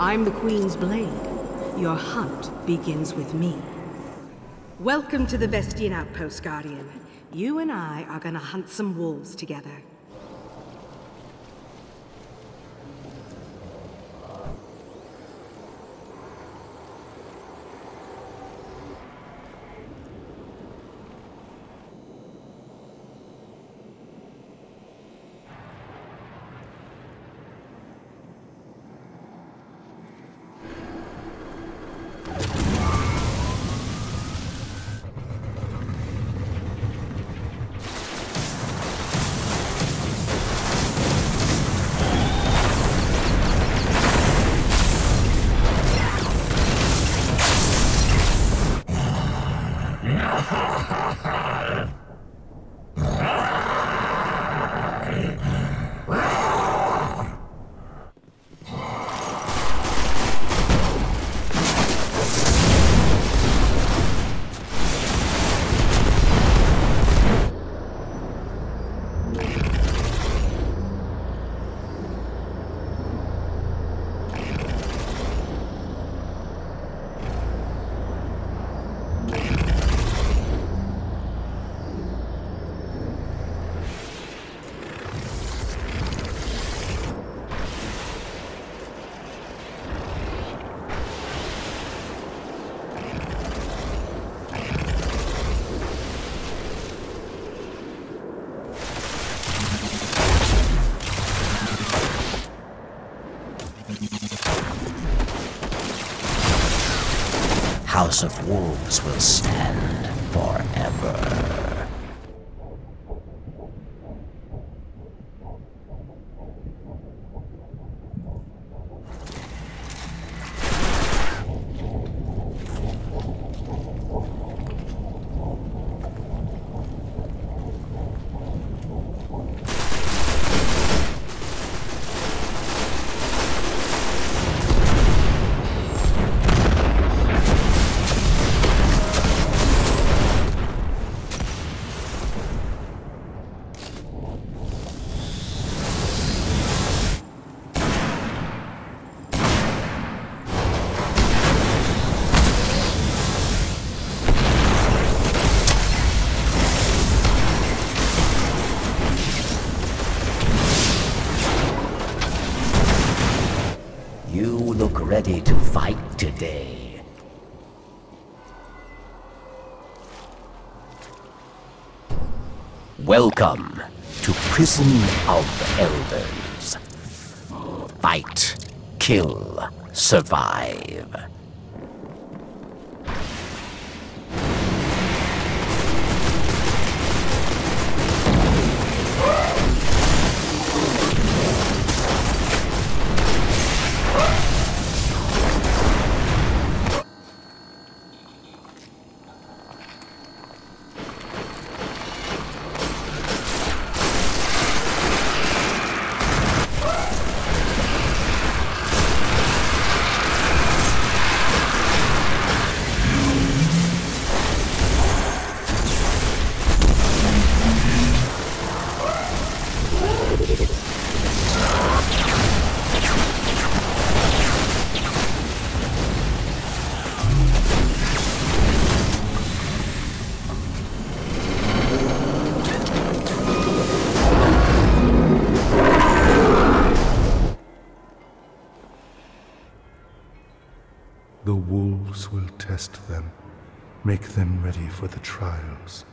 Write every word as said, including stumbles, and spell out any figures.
I'm the Queen's Blade. Your hunt begins with me. Welcome to the Vestian Outpost, Guardian. You and I are gonna hunt some wolves together. House of Wolves will stand forever. Ready to fight today. Welcome to Prison of Elders. Fight, kill, survive. Will test them, make them ready for the trials.